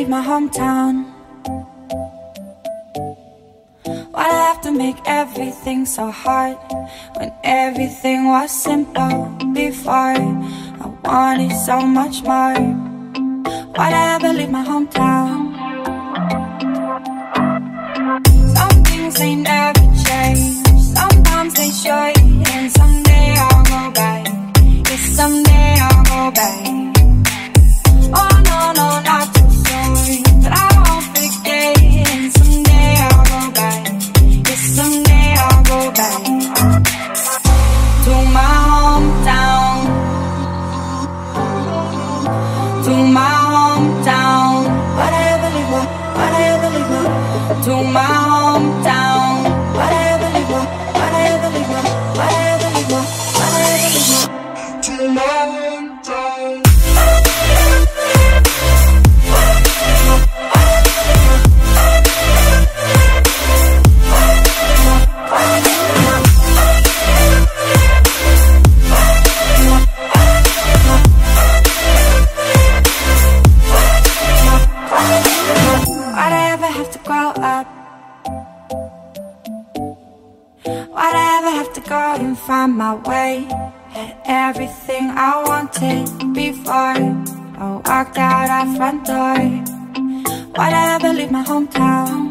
leave my hometown? Why'd I have to make everything so hard when everything was simpler before? I wanted so much more. Why'd I ever leave my hometown? Some things they never change, sometimes they should, and someday I'll go back. Yes, someday I'll go back. Oh no, no, not too soon, but I won't forget, and someday I'll go back. Yes, someday I'll go back to my hometown, to my hometown. Whatever it was, whatever it was, to my hometown. Whatever it was, whatever it was, whatever it was, whatever it was, to my hometown. Why'd I ever have to go and find my way? Had everything I wanted before I walked out our front door. Why'd I ever leave my hometown?